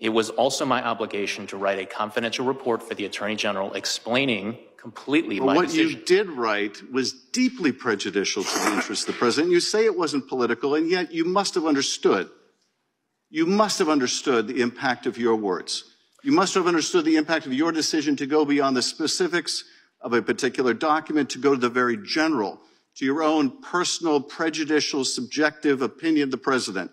It was also my obligation to write a confidential report for the Attorney General explaining completely my decision. What you did write was deeply prejudicial to the interests of the president. You say it wasn't political, and yet you must have understood. You must have understood the impact of your words. You must have understood the impact of your decision to go beyond the specifics of a particular document, to go to the very general, to your own personal, prejudicial, subjective opinion of the president.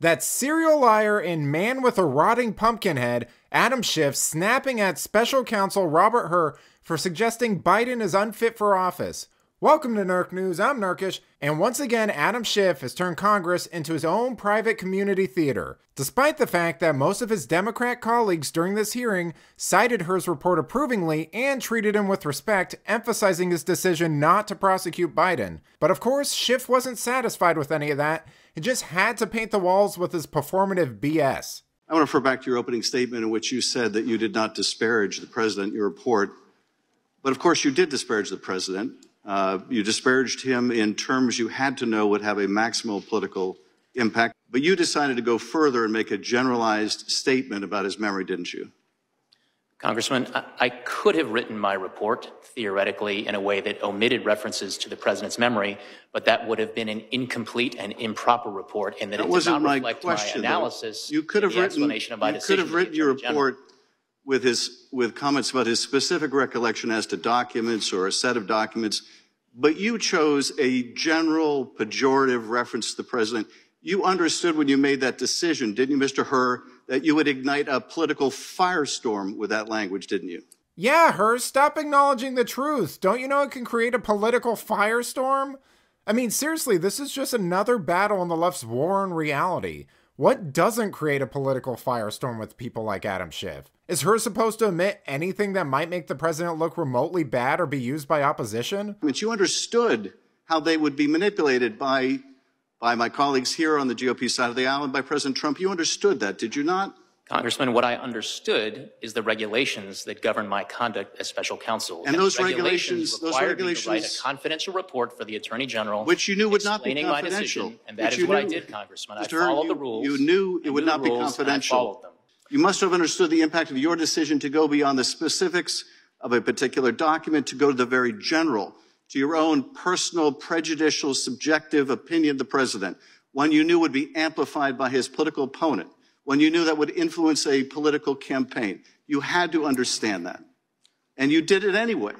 That serial liar and man with a rotting pumpkin head, Adam Schiff, snapping at special counsel Robert Hur for suggesting Biden is unfit for office. Welcome to Nerk News, I'm Nerkish, and once again Adam Schiff has turned Congress into his own private community theater. Despite the fact that most of his Democrat colleagues during this hearing cited Hur's report approvingly and treated him with respect, emphasizing his decision not to prosecute Biden. But of course, Schiff wasn't satisfied with any of that. He just had to paint the walls with his performative BS. I want to refer back to your opening statement in which you said that you did not disparage the president in your report. But of course you did disparage the president. You disparaged him in terms you had to know would have a maximal political impact. But you decided to go further and make a generalized statement about his memory, didn't you? Congressman, I could have written my report, theoretically, in a way that omitted references to the president's memory, but that would have been an incomplete and improper report, and that it does not reflect my analysis though. You could have written, your report with comments about his specific recollection as to documents or a set of documents, but you chose a general pejorative reference to the president. You understood when you made that decision, didn't you, Mr. Hur, that you would ignite a political firestorm with that language, didn't you? Yeah, Hur, stop acknowledging the truth. Don't you know it can create a political firestorm? I mean, seriously, this is just another battle on the left's war on reality. What doesn't create a political firestorm with people like Adam Schiff? Is Hur supposed to admit anything that might make the president look remotely bad or be used by opposition? But you understood how they would be manipulated by my colleagues here on the GOP side of the aisle and by President Trump. You understood that, did you not? Congressman, what I understood is the regulations that govern my conduct as special counsel. And those regulations required me to write a confidential report for the Attorney General, which you knew would not be confidential. And that is what I did, Congressman. I followed the rules. You knew it would not be confidential. I followed them. You must have understood the impact of your decision to go beyond the specifics of a particular document, to go to the very general, to your own personal, prejudicial, subjective opinion of the president, one you knew would be amplified by his political opponent, one you knew that would influence a political campaign. You had to understand that. And you did it anyway.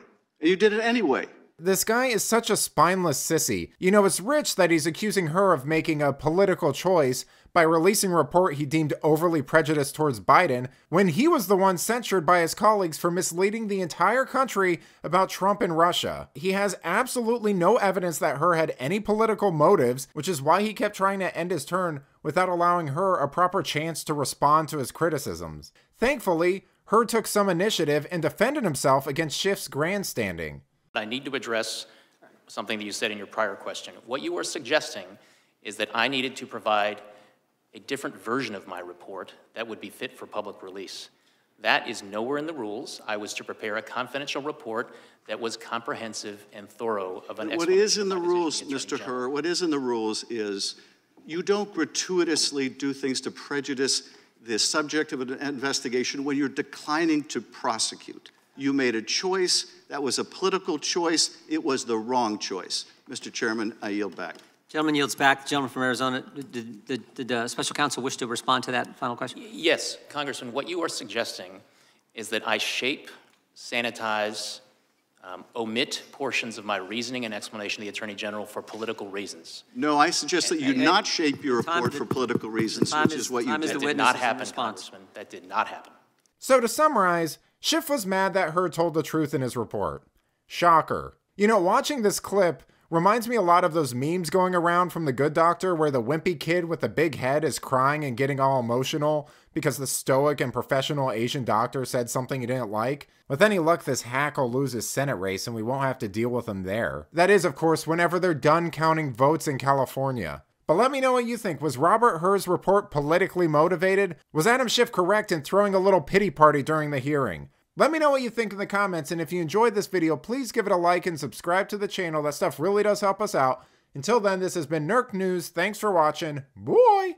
This guy is such a spineless sissy. You know, it's rich that he's accusing Hur of making a political choice by releasing a report he deemed overly prejudiced towards Biden, when he was the one censured by his colleagues for misleading the entire country about Trump and Russia. He has absolutely no evidence that Hur had any political motives, which is why he kept trying to end his turn without allowing Hur a proper chance to respond to his criticisms. Thankfully, Hur took some initiative and defended himself against Schiff's grandstanding. I need to address something that you said in your prior question. What you are suggesting is that I needed to provide a different version of my report that would be fit for public release. That is nowhere in the rules. I was to prepare a confidential report that was comprehensive and thorough of an explanation. What is in the rules, Mr. Hur, what is in the rules is you don't gratuitously do things to prejudice the subject of an investigation when you're declining to prosecute. You made a choice. That was a political choice. It was the wrong choice. Mr. Chairman, I yield back. Gentleman yields back. The gentleman from Arizona. Did special counsel wish to respond to that final question? Yes, Congressman. What you are suggesting is that I shape, sanitize, omit portions of my reasoning and explanation to the Attorney General for political reasons. No, I suggest that you not shape your report for political reasons, which is what you did. That did not happen, Congressman. That did not happen. So to summarize, Schiff was mad that Hur told the truth in his report. Shocker. You know, watching this clip reminds me a lot of those memes going around from The Good Doctor where the wimpy kid with the big head is crying and getting all emotional because the stoic and professional Asian doctor said something he didn't like. With any luck, this hack will lose his Senate race and we won't have to deal with him there. That is, of course, whenever they're done counting votes in California. But let me know what you think. Was Robert Hur's report politically motivated? Was Adam Schiff correct in throwing a little pity party during the hearing? Let me know what you think in the comments, and if you enjoyed this video, please give it a like and subscribe to the channel. That stuff really does help us out. Until then, this has been Nerk News. Thanks for watching. Boy!